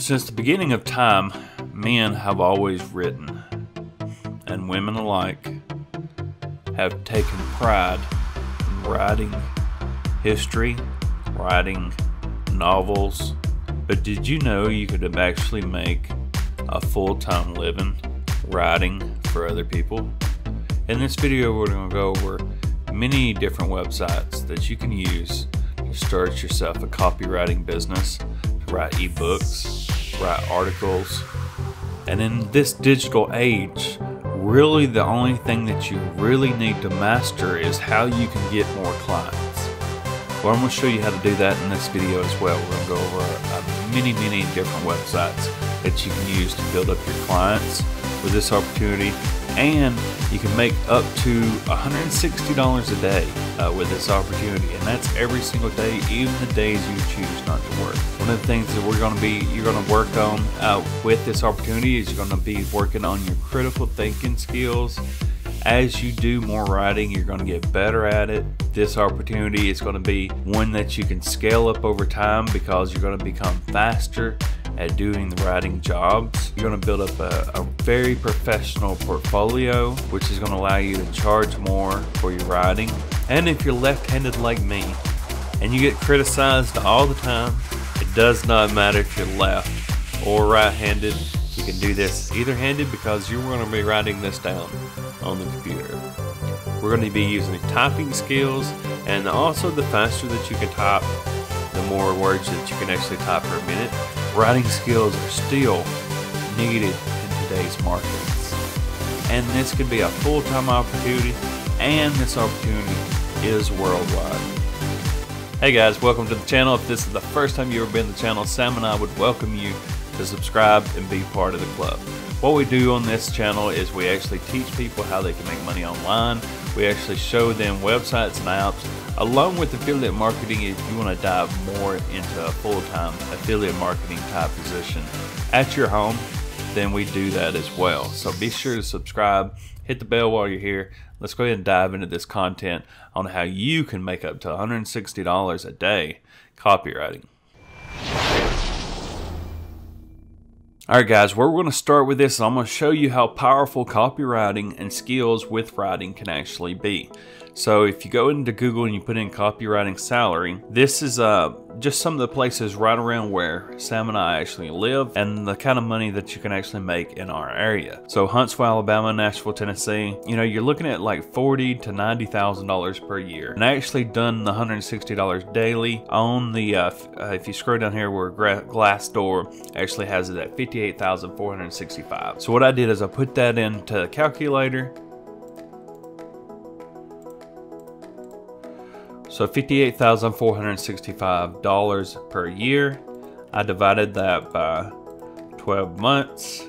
Since the beginning of time, men have always written, and women alike have taken pride in writing history, writing novels. But did you know you could actually make a full-time living writing for other people? In this video, we're going to go over many different websites that you can use to start yourself a copywriting business, to write ebooks, write articles. And in this digital age, really the only thing that you really need to master is how you can get more clients. Well, I'm going to show you how to do that in this video as well. We're going to go over many different websites that you can use to build up your clients with this opportunity, and you can make up to $160 a day with this opportunity, and that's every single day, even the days you choose not to work. One of the things that you're going to work on with this opportunity is you're going to be working on your critical thinking skills. As you do more writing, you're going to get better at it. This opportunity is going to be one that you can scale up over time because you're going to become faster at doing the writing jobs. You're going to build up a very professional portfolio, which is going to allow you to charge more for your writing. And if you're left-handed like me and you get criticized all the time, it does not matter if you're left or right-handed. You can do this either-handed because you're going to be writing this down on the computer. We're going to be using typing skills, and also the faster that you can type, the more words that you can actually type per minute. Writing skills are still needed in today's markets, and this can be a full-time opportunity, and this opportunity is worldwide. Hey guys, welcome to the channel. If this is the first time you've ever been to the channel, Sam and I would welcome you to subscribe and be part of the club. What we do on this channel is we actually teach people how they can make money online. We actually show them websites and apps, along with affiliate marketing if you want to dive more into a full-time affiliate marketing type position at your home, then we do that as well. So be sure to subscribe, hit the bell while you're here. Let's go ahead and dive into this content on how you can make up to $160 a day copywriting. Alright guys, where we're going to start with this, I'm going to show you how powerful copywriting and skills with writing can actually be. So if you go into Google and you put in copywriting salary, this is just some of the places right around where Sam and I actually live and the kind of money that you can actually make in our area. So Huntsville, Alabama, Nashville, Tennessee, you know, you're looking at like $40,000 to $90,000 per year. And I actually done the $160 daily on the, if you scroll down here where Glassdoor actually has it at $58,465. So what I did is I put that into a calculator. So $58,465 per year. I divided that by 12 months,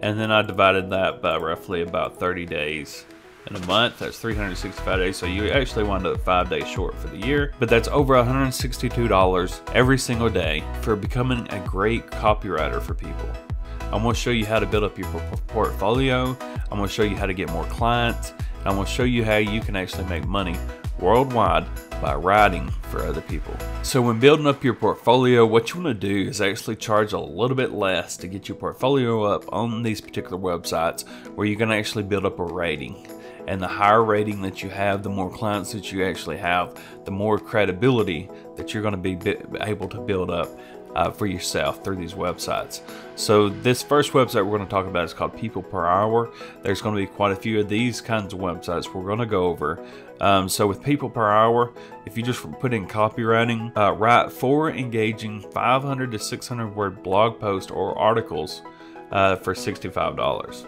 and then I divided that by roughly about 30 days in a month. That's 365 days. So you actually wound up 5 days short for the year, but that's over $162 every single day for becoming a great copywriter for people. I'm going to show you how to build up your portfolio. I'm going to show you how to get more clients. I'm going to show you how you can actually make money worldwide by writing for other people. So when building up your portfolio, what you want to do is actually charge a little bit less to get your portfolio up on these particular websites where you can actually build up a rating. And the higher rating that you have, the more clients that you actually have, the more credibility that you're going to be able to build up for yourself through these websites. So this first website we're going to talk about is called People Per Hour. There's going to be quite a few of these kinds of websites we're going to go over. So with People Per Hour, if you just put in copywriting, write 4 engaging 500 to 600 word blog posts or articles for $65.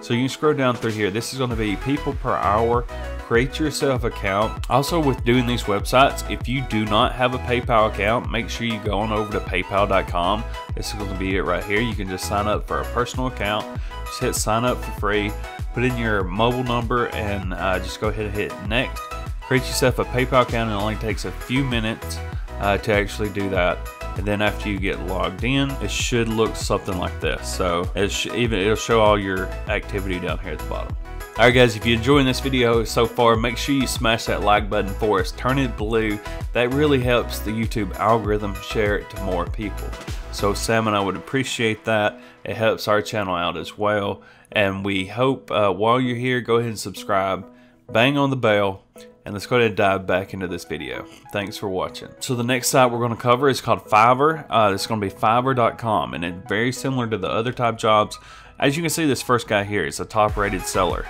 So you can scroll down through here. This is going to be People Per Hour. Create yourself account. Also with doing these websites, if you do not have a PayPal account, make sure you go on over to paypal.com. This is going to be it right here. You can just sign up for a personal account. Just hit sign up for free. Put in your mobile number and just go ahead and hit next. Create yourself a PayPal account. It only takes a few minutes to actually do that. And then after you get logged in, it should look something like this. So it'll show all your activity down here at the bottom. Alright guys, if you're enjoying this video so far, make sure you smash that like button for us. Turn it blue. That really helps the YouTube algorithm share it to more people. So Sam and I would appreciate that. It helps our channel out as well. And we hope while you're here, go ahead and subscribe. Bang on the bell. And let's go ahead and dive back into this video. Thanks for watching. So the next site we're going to cover is called Fiverr. It's going to be Fiverr.com. And it's very similar to the other type jobs. As you can see, this first guy here is a top-rated seller,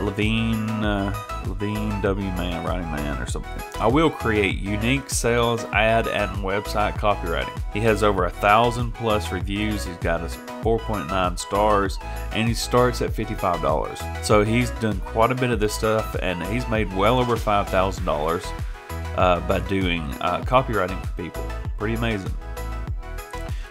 Levine W. Man, Writing Man, or something. I will create unique sales, ad, and website copywriting. He has over 1,000+ reviews. He's got 4.9 stars, and he starts at $55. So he's done quite a bit of this stuff, and he's made well over $5,000 by doing copywriting for people. Pretty amazing.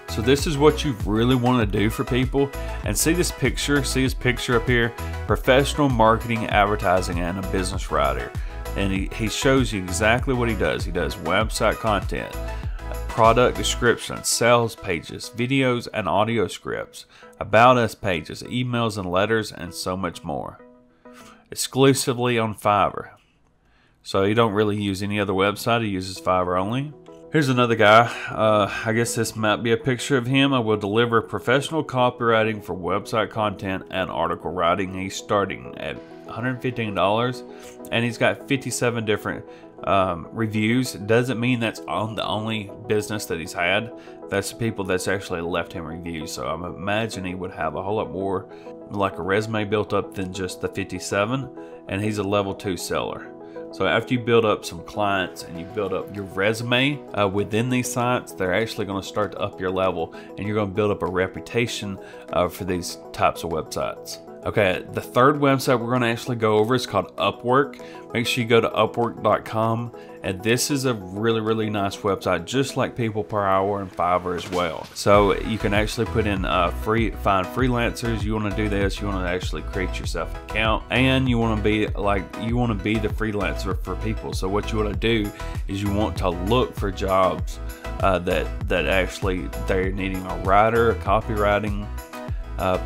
So this is what you really want to do for people. And see this picture, see his picture up here, professional marketing, advertising, and a business writer. And he shows you exactly what he does. He does website content, product description, sales pages, videos and audio scripts, about us pages, emails and letters, and so much more. Exclusively on Fiverr. So he don't really use any other website, he uses Fiverr only. Here's another guy, I guess this might be a picture of him. I will deliver professional copywriting for website content and article writing. He's starting at $115 and he's got 57 different reviews. Doesn't mean that's on the only business that he's had. That's the people that's actually left him reviews. So I'm imagining he would have a whole lot more like a resume built up than just the 57, and he's a level 2 seller. So after you build up some clients and you build up your resume within these sites, they're actually going to start to up your level, and you're going to build up a reputation for these types of websites. Okay, the third website we're going to actually go over is called Upwork. Make sure you go to Upwork.com, and this is a really nice website, just like People Per Hour and Fiverr as well. So you can actually put in find freelancers. You want to do this. You want to actually create yourself an account, and you want to be like the freelancer for people. So what you want to do is you want to look for jobs that actually they're needing a writer, a copywriting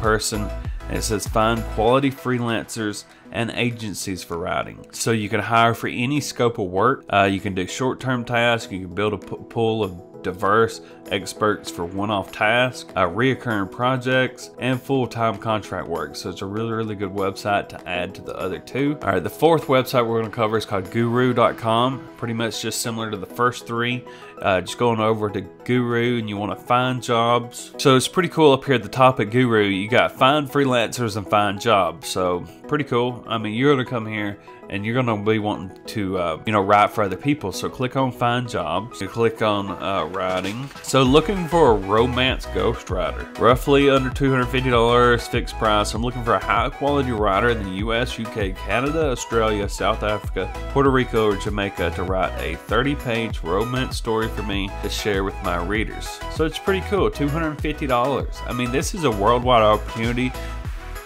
person. And it says find quality freelancers and agencies for writing. So you can hire for any scope of work. You can do short-term tasks. You can build a pool of diverse experts for one-off tasks, reoccurring projects, and full-time contract work. So it's a really good website to add to the other two. All right, the fourth website we're going to cover is called Guru.com. Pretty much just similar to the first three. Just going over to Guru, and you want to find jobs. So it's pretty cool up here at the top at Guru. You got find freelancers and find jobs. So pretty cool. I mean, you're going to come here and you're going to be wanting to, you know, write for other people. So click on find jobs. You click on writing. So looking for a romance ghostwriter, roughly under $250 fixed price. I'm looking for a high quality writer in the US, UK, Canada, Australia, South Africa, Puerto Rico, or Jamaica to write a 30-page romance story for me to share with my readers. So it's pretty cool, $250. I mean, this is a worldwide opportunity.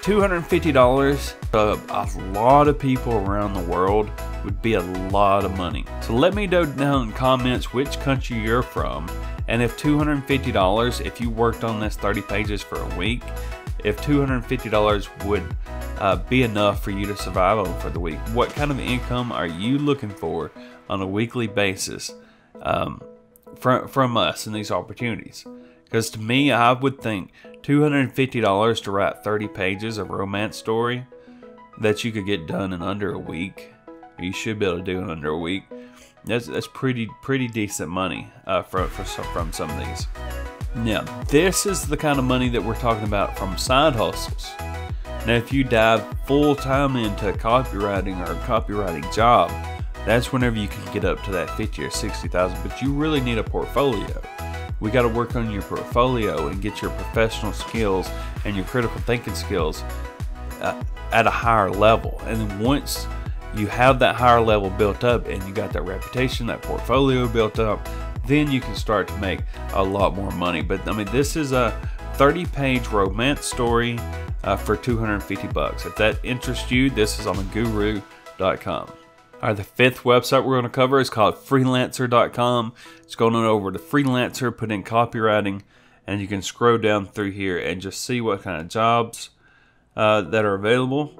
$250, a lot of people around the world would be a lot of money. So let me know down in the comments which country you're from, and if $250, if you worked on this 30 pages for a week, if $250 would be enough for you to survive on for the week. What kind of income are you looking for on a weekly basis from us in these opportunities? Because to me, I would think $250 to write 30 pages of romance story that you could get done in under a week, or you should be able to do in under a week, that's pretty decent money from some of these. Now this is the kind of money that we're talking about from side hustles. Now if you dive full time into copywriting or a copywriting job, that's whenever you can get up to that 50 or 60,000, but you really need a portfolio. We got to work on your portfolio and get your professional skills and your critical thinking skills at a higher level. And then once you have that higher level built up and you got that reputation, that portfolio built up, then you can start to make a lot more money. But I mean, this is a 30-page romance story for $250. If that interests you, this is on Guru.com. All right, the fifth website we're going to cover is called Freelancer.com. It's going on over to Freelancer, put in copywriting, and you can scroll down through here and just see what kind of jobs that are available.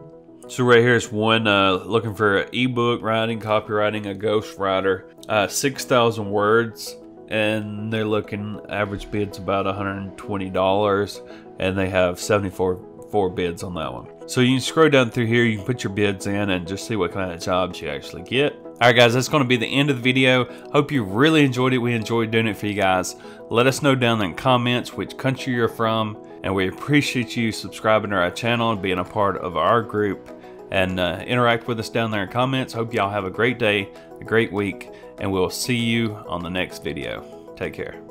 So right here is one looking for ebook writing, copywriting, a ghostwriter, 6,000 words, and they're looking average bids about $120, and they have 74 bids on that one. So you can scroll down through here, you can put your bids in and just see what kind of jobs you actually get. All right guys, that's going to be the end of the video. Hope you really enjoyed it. We enjoyed doing it for you guys. Let us know down in the comments which country you're from, and we appreciate you subscribing to our channel and being a part of our group, and interact with us down there in the comments. Hope y'all have a great day, a great week, and we'll see you on the next video. Take care.